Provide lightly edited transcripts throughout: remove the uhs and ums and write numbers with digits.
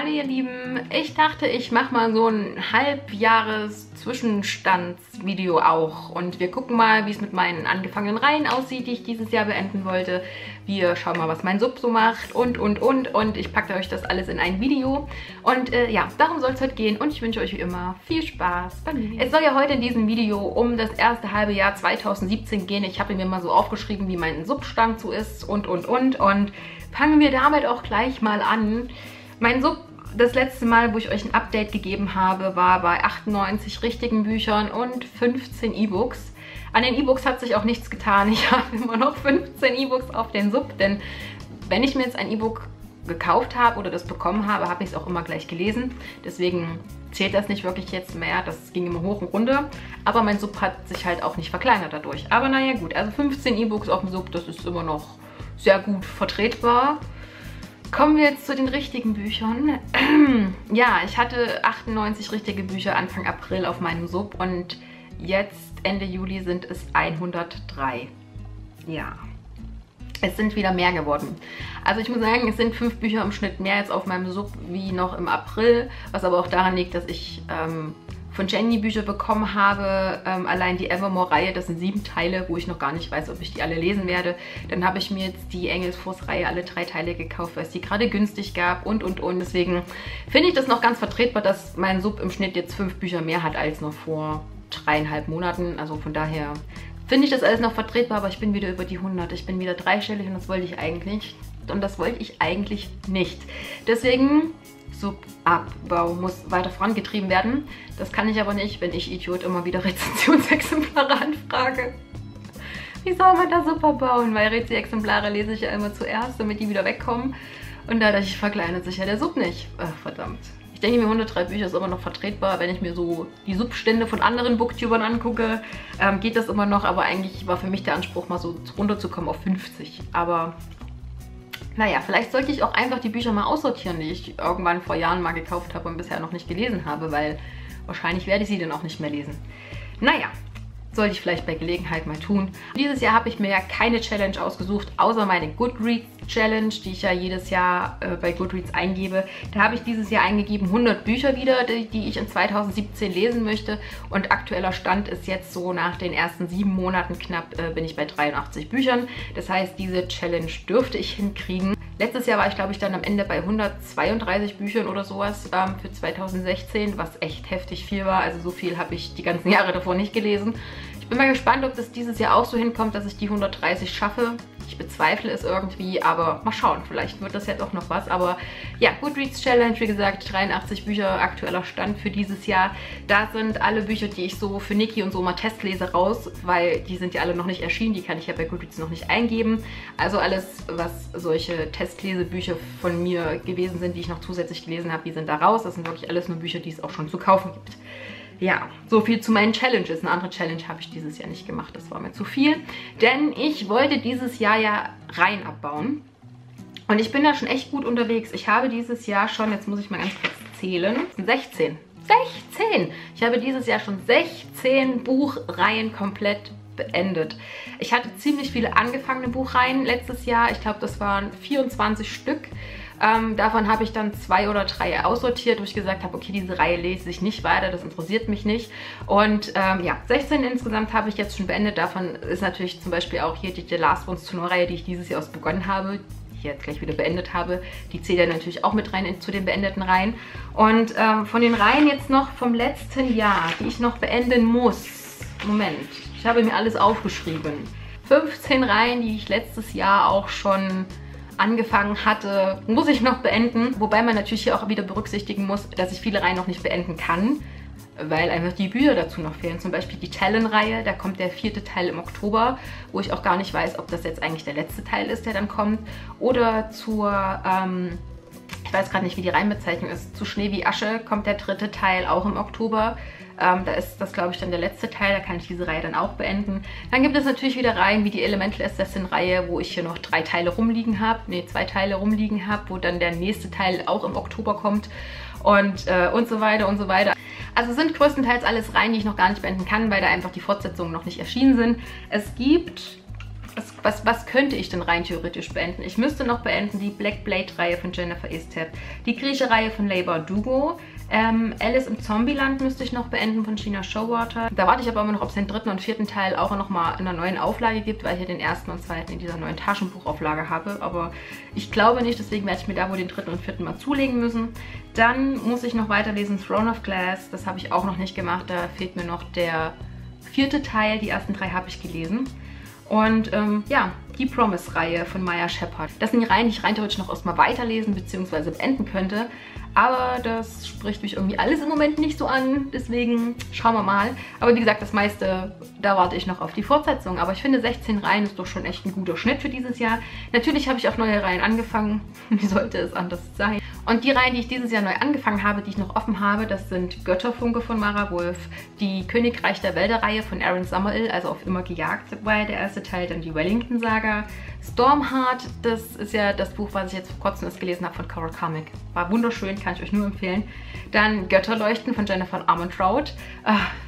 Hallo ihr Lieben, ich dachte, ich mache mal so ein Halbjahres-Zwischenstandsvideo auch und wir gucken mal, wie es mit meinen angefangenen Reihen aussieht, die ich dieses Jahr beenden wollte. Wir schauen mal, was mein Sub so macht und ich packe euch das alles in ein Video. Und ja, darum soll es heute gehen und ich wünsche euch wie immer viel Spaß bei mir. Es soll ja heute in diesem Video um das erste halbe Jahr 2017 gehen. Ich habe mir mal so aufgeschrieben, wie mein Substand so ist und fangen wir damit auch gleich mal an. Mein Sub, das letzte Mal, wo ich euch ein Update gegeben habe, war bei 98 richtigen Büchern und 15 E-Books. An den E-Books hat sich auch nichts getan. Ich habe immer noch 15 E-Books auf den Sub, denn wenn ich mir jetzt ein E-Book gekauft habe oder das bekommen habe, habe ich es auch immer gleich gelesen. Deswegen zählt das nicht wirklich jetzt mehr. Das ging immer hoch und runter. Aber mein Sub hat sich halt auch nicht verkleinert dadurch. Aber naja gut, also 15 E-Books auf dem Sub, das ist immer noch sehr gut vertretbar. Kommen wir jetzt zu den richtigen Büchern. Ja, ich hatte 98 richtige Bücher Anfang April auf meinem Sub und jetzt Ende Juli sind es 103. Ja, es sind wieder mehr geworden. Also ich muss sagen, es sind 5 Bücher im Schnitt mehr jetzt auf meinem Sub wie noch im April, was aber auch daran liegt, dass ich von Jenny Bücher bekommen habe. Allein die Evermore-Reihe, das sind 7 Teile, wo ich noch gar nicht weiß, ob ich die alle lesen werde. Dann habe ich mir jetzt die Engelsfuß-Reihe alle 3 Teile gekauft, weil es die gerade günstig gab und. Deswegen finde ich das noch ganz vertretbar, dass mein Sub im Schnitt jetzt 5 Bücher mehr hat als noch vor 3,5 Monaten. Also von daher finde ich das alles noch vertretbar, aber ich bin wieder über die 100. Ich bin wieder dreistellig und das wollte ich eigentlich. Und das wollte ich eigentlich nicht. Deswegen... Subabbau muss weiter vorangetrieben werden. Das kann ich aber nicht, wenn ich Idiot immer wieder Rezensionsexemplare anfrage. Wie soll man da Sub abbauen? Weil Rezensionsexemplare lese ich ja immer zuerst, damit die wieder wegkommen. Und dadurch verkleinert sich ja der Sub nicht. Ach, verdammt. Ich denke mir, 103 Bücher ist immer noch vertretbar. Wenn ich mir so die Substände von anderen Booktubern angucke, geht das immer noch. Aber eigentlich war für mich der Anspruch, mal so runterzukommen auf 50. Aber... naja, vielleicht sollte ich auch einfach die Bücher mal aussortieren, die ich irgendwann vor Jahren mal gekauft habe und bisher noch nicht gelesen habe, weil wahrscheinlich werde ich sie dann auch nicht mehr lesen. Naja, sollte ich vielleicht bei Gelegenheit mal tun. Dieses Jahr habe ich mir ja keine Challenge ausgesucht, außer meine Goodreads-Challenge, die ich ja jedes Jahr bei Goodreads eingebe. Da habe ich dieses Jahr eingegeben 100 Bücher wieder, die ich in 2017 lesen möchte. Und aktueller Stand ist jetzt so, nach den ersten 7 Monaten knapp bin ich bei 83 Büchern. Das heißt, diese Challenge dürfte ich hinkriegen. Letztes Jahr war ich, glaube ich, dann am Ende bei 132 Büchern oder sowas für 2016, was echt heftig viel war. Also so viel habe ich die ganzen Jahre davor nicht gelesen. Ich bin mal gespannt, ob das dieses Jahr auch so hinkommt, dass ich die 130 schaffe. Ich bezweifle es irgendwie, aber mal schauen. Vielleicht wird das jetzt auch noch was. Aber ja, Goodreads Challenge, wie gesagt, 83 Bücher aktueller Stand für dieses Jahr. Da sind alle Bücher, die ich so für Niki und so mal testlese, raus, weil die sind ja alle noch nicht erschienen. Die kann ich ja bei Goodreads noch nicht eingeben. Also alles, was solche Testlesebücher von mir gewesen sind, die ich noch zusätzlich gelesen habe, die sind da raus. Das sind wirklich alles nur Bücher, die es auch schon zu kaufen gibt. Ja, so viel zu meinen Challenges. Eine andere Challenge habe ich dieses Jahr nicht gemacht, das war mir zu viel. Denn ich wollte dieses Jahr ja Reihen abbauen. Und ich bin da schon echt gut unterwegs. Ich habe dieses Jahr schon, jetzt muss ich mal ganz kurz zählen, 16. 16! Ich habe dieses Jahr schon 16 Buchreihen komplett beendet. Ich hatte ziemlich viele angefangene Buchreihen letztes Jahr. Ich glaube, das waren 24 Stück. Davon habe ich dann 2 oder 3 aussortiert, wo ich gesagt habe, okay, diese Reihe lese ich nicht weiter, das interessiert mich nicht. Und ja, 16 insgesamt habe ich jetzt schon beendet. Davon ist natürlich zum Beispiel auch hier die The Last Bones Reihe, die ich dieses Jahr begonnen habe, die ich jetzt gleich wieder beendet habe. Die zählt ja natürlich auch mit rein zu den beendeten Reihen. Und von den Reihen jetzt noch vom letzten Jahr, die ich noch beenden muss. Moment, ich habe mir alles aufgeschrieben. 15 Reihen, die ich letztes Jahr auch schon... angefangen hatte, muss ich noch beenden. Wobei man natürlich hier auch wieder berücksichtigen muss, dass ich viele Reihen noch nicht beenden kann, weil einfach die Bücher dazu noch fehlen. Zum Beispiel die Talon-Reihe, da kommt der 4. Teil im Oktober, wo ich auch gar nicht weiß, ob das jetzt eigentlich der letzte Teil ist, der dann kommt. Oder zur, ich weiß gerade nicht, wie die Reihenbezeichnung ist, zu Schnee wie Asche kommt der 3. Teil auch im Oktober. Da ist das, glaube ich, dann der letzte Teil. Da kann ich diese Reihe dann auch beenden. Dann gibt es natürlich wieder Reihen wie die Elemental Assassin-Reihe, wo ich hier noch 2 Teile rumliegen habe, wo dann der nächste Teil auch im Oktober kommt und so weiter und so weiter. Also sind größtenteils alles Reihen, die ich noch gar nicht beenden kann, weil da einfach die Fortsetzungen noch nicht erschienen sind. Es gibt... Was könnte ich denn rein theoretisch beenden? Ich müsste noch beenden die Black Blade-Reihe von Jennifer Estep, die Grieche-Reihe von Leigh Bardugo, Alice im Zombie Land müsste ich noch beenden von Gina Showalter. Da warte ich aber immer noch, ob es den dritten und vierten Teil auch nochmal in einer neuen Auflage gibt, weil ich ja den ersten und zweiten in dieser neuen Taschenbuchauflage habe. Aber ich glaube nicht, deswegen werde ich mir da wohl den dritten und vierten mal zulegen müssen. Dann muss ich noch weiterlesen Throne of Glass, das habe ich auch noch nicht gemacht, da fehlt mir noch der vierte Teil, die ersten drei habe ich gelesen. Und ja, die Promise-Reihe von Maya Shepard. Das sind die Reihen, die ich rein theoretisch noch erstmal weiterlesen bzw. beenden könnte. Aber das spricht mich irgendwie alles im Moment nicht so an. Deswegen schauen wir mal. Aber wie gesagt, das meiste, da warte ich noch auf die Fortsetzung. Aber ich finde, 16 Reihen ist doch schon echt ein guter Schnitt für dieses Jahr. Natürlich habe ich auch neue Reihen angefangen. Wie sollte es anders sein? Und die Reihen, die ich dieses Jahr neu angefangen habe, die ich noch offen habe, das sind Götterfunke von Mara Wolf, die Königreich der Wälder-Reihe von Aaron Summerill, also auf immer gejagt war der erste Teil, dann die Wellington-Saga, Stormheart, das ist ja das Buch, was ich jetzt vor kurzem erst gelesen habe von Carol Carmick. War wunderschön, kann ich euch nur empfehlen. Dann Götterleuchten von Jennifer Armentrout,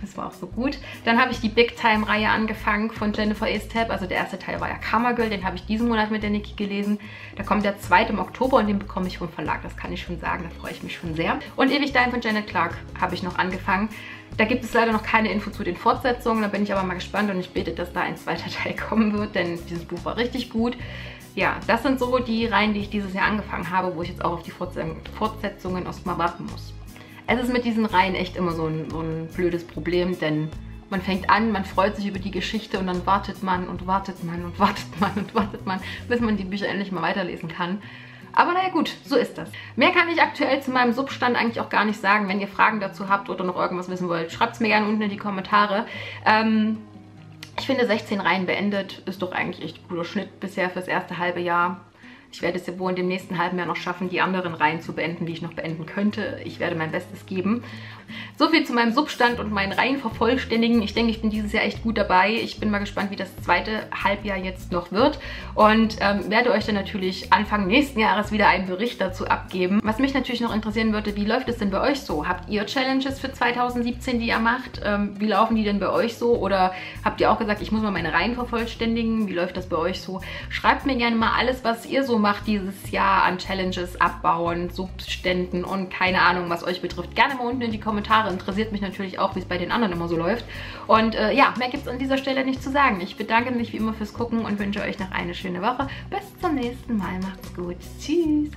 das war auch so gut. Dann habe ich die Big Time-Reihe angefangen von Jennifer Estep, also der erste Teil war ja Karma Girl, den habe ich diesen Monat mit der Niki gelesen. Da kommt der zweite im Oktober und den bekomme ich vom Verlag, das kann ich schon sagen, da freue ich mich schon sehr. Und Ewig Dein von Jennifer Clark habe ich noch angefangen. Da gibt es leider noch keine Info zu den Fortsetzungen, da bin ich aber mal gespannt und ich bete, dass da ein zweiter Teil kommen wird, denn dieses Buch war richtig gut. Ja, das sind so die Reihen, die ich dieses Jahr angefangen habe, wo ich jetzt auch auf die Fortsetzungen erstmal warten muss. Es ist mit diesen Reihen echt immer so ein blödes Problem, denn man fängt an, man freut sich über die Geschichte und dann wartet man und wartet man und wartet man und wartet man, bis man die Bücher endlich mal weiterlesen kann. Aber naja gut, so ist das. Mehr kann ich aktuell zu meinem Substand eigentlich auch gar nicht sagen. Wenn ihr Fragen dazu habt oder noch irgendwas wissen wollt, schreibt es mir gerne unten in die Kommentare. Ich finde 16 Reihen beendet ist doch eigentlich echt ein guter Schnitt bisher fürs erste halbe Jahr. Ich werde es ja wohl in dem nächsten halben Jahr noch schaffen, die anderen Reihen zu beenden, die ich noch beenden könnte. Ich werde mein Bestes geben. So viel zu meinem Substand und meinen Reihen vervollständigen. Ich denke, ich bin dieses Jahr echt gut dabei. Ich bin mal gespannt, wie das zweite Halbjahr jetzt noch wird. Und werde euch dann natürlich Anfang nächsten Jahres wieder einen Bericht dazu abgeben. Was mich natürlich noch interessieren würde, wie läuft es denn bei euch so? Habt ihr Challenges für 2017, die ihr macht? Wie laufen die denn bei euch so? Oder habt ihr auch gesagt, ich muss mal meine Reihen vervollständigen? Wie läuft das bei euch so? Schreibt mir gerne mal alles, was ihr so macht dieses Jahr an Challenges abbauen, Subständen und keine Ahnung, was euch betrifft. Gerne mal unten in die Kommentare. Interessiert mich natürlich auch, wie es bei den anderen immer so läuft. Und ja, mehr gibt es an dieser Stelle nicht zu sagen. Ich bedanke mich wie immer fürs Gucken und wünsche euch noch eine schöne Woche. Bis zum nächsten Mal. Macht's gut. Tschüss.